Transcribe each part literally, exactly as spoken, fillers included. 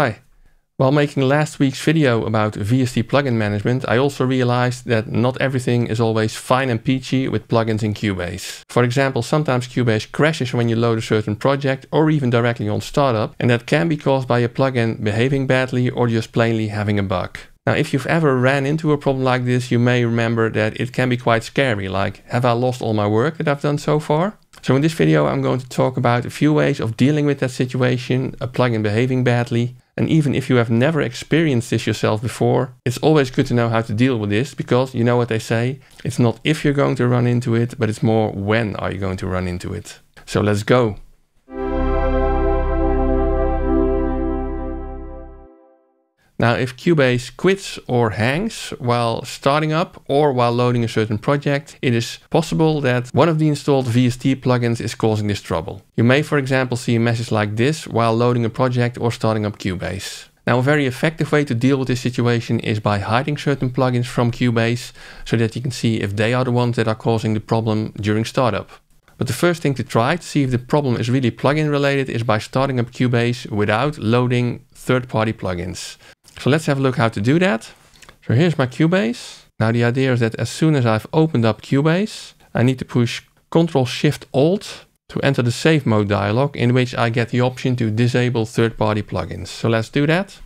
Hi. While making last week's video about V S T plugin management, I also realized that not everything is always fine and peachy with plugins in Cubase. For example, sometimes Cubase crashes when you load a certain project or even directly on startup, and that can be caused by a plugin behaving badly or just plainly having a bug. Now, if you've ever ran into a problem like this, you may remember that it can be quite scary, like, have I lost all my work that I've done so far? So in this video, I'm going to talk about a few ways of dealing with that situation, a plugin behaving badly. And even if you have never experienced this yourself before, it's always good to know how to deal with this, because you know what they say, it's not if you're going to run into it, but it's more when are you going to run into it. So let's go. Now, if Cubase quits or hangs while starting up or while loading a certain project, it is possible that one of the installed V S T plugins is causing this trouble. You may, for example, see a message like this while loading a project or starting up Cubase. Now, a very effective way to deal with this situation is by hiding certain plugins from Cubase, so that you can see if they are the ones that are causing the problem during startup. But the first thing to try to see if the problem is really plugin related is by starting up Cubase without loading third-party plugins. So let's have a look how to do that. So here's my Cubase. Now the idea is that as soon as I've opened up Cubase, I need to push control shift alt to enter the save mode dialog, in which I get the option to disable third-party plugins. So let's do that.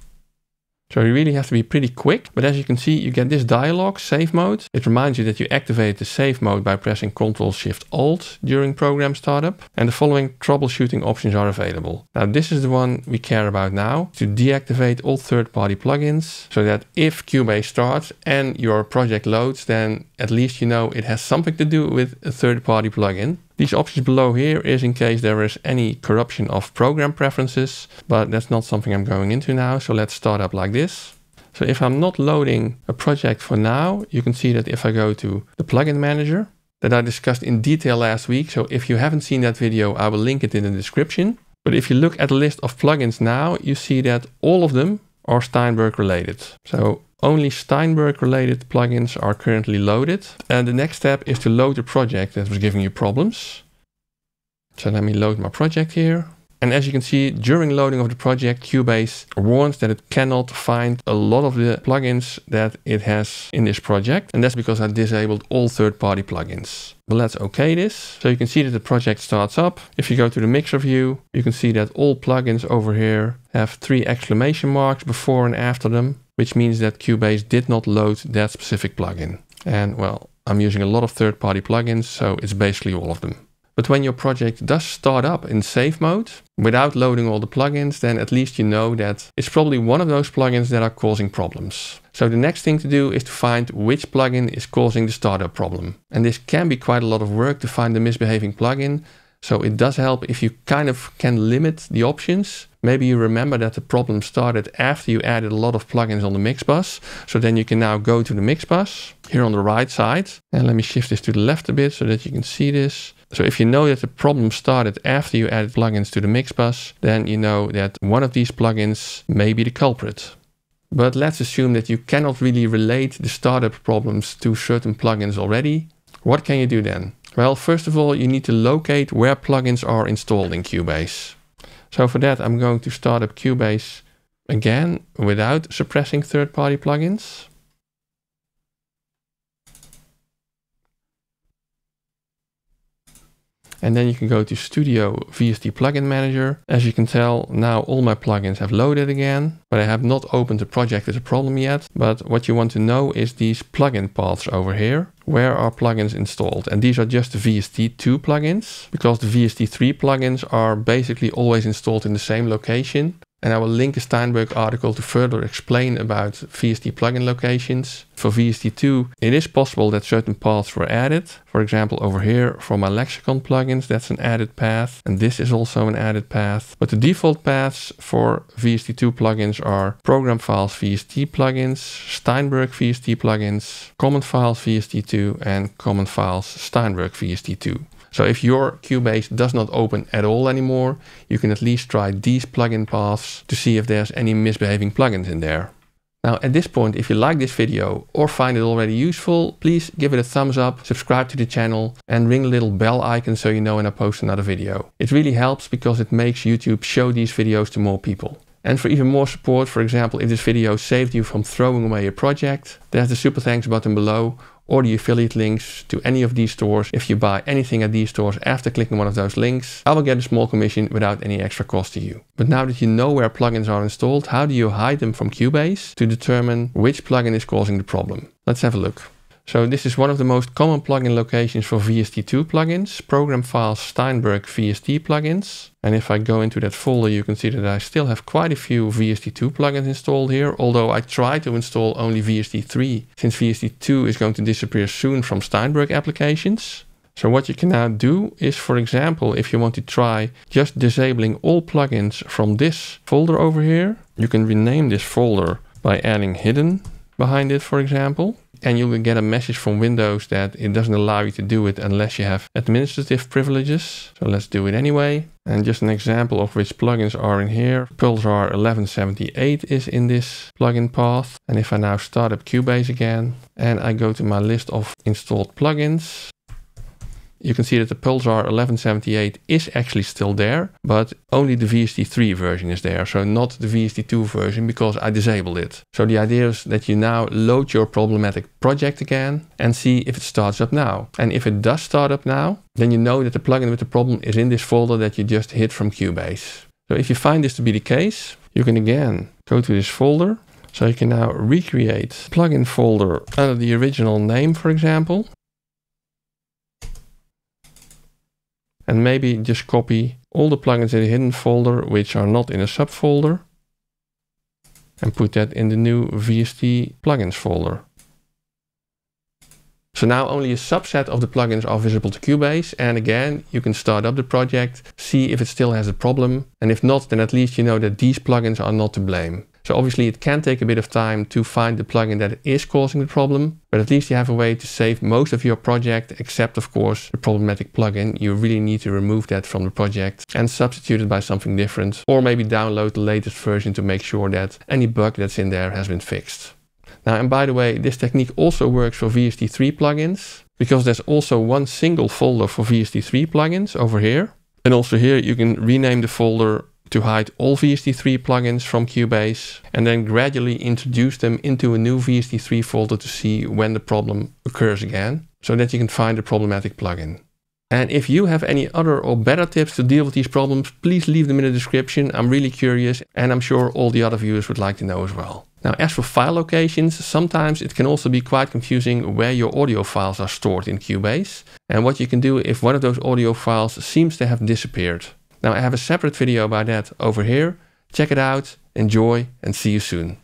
So you really have to be pretty quick, but as you can see, you get this dialog, save mode. It reminds you that you activate the save mode by pressing control shift alt during program startup. And the following troubleshooting options are available. Now this is the one we care about now, to deactivate all third-party plugins, so that if Cubase starts and your project loads, then at least you know it has something to do with a third-party plugin. These options below here is in case there is any corruption of program preferences, but that's not something I'm going into now. So let's start up like this. So if I'm not loading a project for now, you can see that if I go to the plugin manager that I discussed in detail last week. So if you haven't seen that video, I will link it in the description. But if you look at the list of plugins now, you see that all of them are Steinberg related. So only Steinberg related plugins are currently loaded. And the next step is to load the project that was giving you problems. So let me load my project here. And as you can see, during loading of the project, Cubase warns that it cannot find a lot of the plugins that it has in this project. And that's because I disabled all third-party plugins. But let's OK this. So you can see that the project starts up. If you go to the mixer view, you can see that all plugins over here have three exclamation marks before and after them, which means that Cubase did not load that specific plugin. And well, I'm using a lot of third-party plugins, so it's basically all of them. But when your project does start up in save mode without loading all the plugins, then at least you know that it's probably one of those plugins that are causing problems. So the next thing to do is to find which plugin is causing the startup problem. And this can be quite a lot of work to find the misbehaving plugin. So it does help if you kind of can limit the options. Maybe you remember that the problem started after you added a lot of plugins on the mix bus. So then you can now go to the mix bus here on the right side. And let me shift this to the left a bit so that you can see this. So if you know that the problem started after you added plugins to the mix bus, then you know that one of these plugins may be the culprit. But let's assume that you cannot really relate the startup problems to certain plugins already. What can you do then? Well, first of all, you need to locate where plugins are installed in Cubase. So for that, I'm going to start up Cubase again without suppressing third-party plugins. And then you can go to Studio V S T Plugin Manager. As you can tell, now all my plugins have loaded again, but I have not opened the project as a problem yet. But what you want to know is these plugin paths over here. Where are plugins installed? And these are just the V S T two plugins, because the V S T three plugins are basically always installed in the same location. And I will link a Steinberg article to further explain about V S T plugin locations. For V S T two, it is possible that certain paths were added. For example, over here for my Lexicon plugins, that's an added path. And this is also an added path. But the default paths for V S T two plugins are program files V S T plugins, Steinberg V S T plugins, common files V S T two, and common files Steinberg V S T two. So if your Cubase does not open at all anymore, you can at least try these plugin paths to see if there's any misbehaving plugins in there. Now at this point, if you like this video or find it already useful, please give it a thumbs up, subscribe to the channel, and ring the little bell icon so you know when I post another video. It really helps because it makes YouTube show these videos to more people. And for even more support, for example, if this video saved you from throwing away a project, there's the super thanks button below, or the affiliate links to any of these stores. If you buy anything at these stores after clicking one of those links, I will get a small commission without any extra cost to you. But now that you know where plugins are installed, how do you hide them from Cubase to determine which plugin is causing the problem? Let's have a look. So this is one of the most common plugin locations for V S T two plugins, program files, Steinberg V S T plugins. And if I go into that folder, you can see that I still have quite a few V S T two plugins installed here, although I try to install only V S T three, since V S T two is going to disappear soon from Steinberg applications. So what you can now do is, for example, if you want to try just disabling all plugins from this folder over here, you can rename this folder by adding hidden behind it, for example. And you will get a message from Windows that it doesn't allow you to do it unless you have administrative privileges. So let's do it anyway. And just an example of which plugins are in here. Pulsar eleven seventy-eight is in this plugin path. And if I now start up Cubase again and I go to my list of installed plugins, you can see that the Pulsar eleven seventy-eight is actually still there, but only the V S T three version is there, so not the V S T two version, because I disabled it. So the idea is that you now load your problematic project again and see if it starts up now. And if it does start up now, then you know that the plugin with the problem is in this folder that you just hid from Cubase. So if you find this to be the case, you can again go to this folder. So you can now recreate plugin folder under the original name, for example. And maybe just copy all the plugins in the hidden folder, which are not in a subfolder, and put that in the new V S T plugins folder. So now only a subset of the plugins are visible to Cubase. And again, you can start up the project, see if it still has a problem. And if not, then at least you know that these plugins are not to blame. So obviously it can take a bit of time to find the plugin that is causing the problem, but at least you have a way to save most of your project, except of course the problematic plugin. You really need to remove that from the project and substitute it by something different, or maybe download the latest version to make sure that any bug that's in there has been fixed. Now, and by the way, this technique also works for V S T three plugins, because there's also one single folder for V S T three plugins over here. And also here you can rename the folder to hide all V S T three plugins from Cubase, and then gradually introduce them into a new V S T three folder to see when the problem occurs again, so that you can find a problematic plugin. And if you have any other or better tips to deal with these problems, please leave them in the description. I'm really curious, and I'm sure all the other viewers would like to know as well. Now, as for file locations, sometimes it can also be quite confusing where your audio files are stored in Cubase, and what you can do if one of those audio files seems to have disappeared. Now, I have a separate video about that over here. Check it out, enjoy, and see you soon.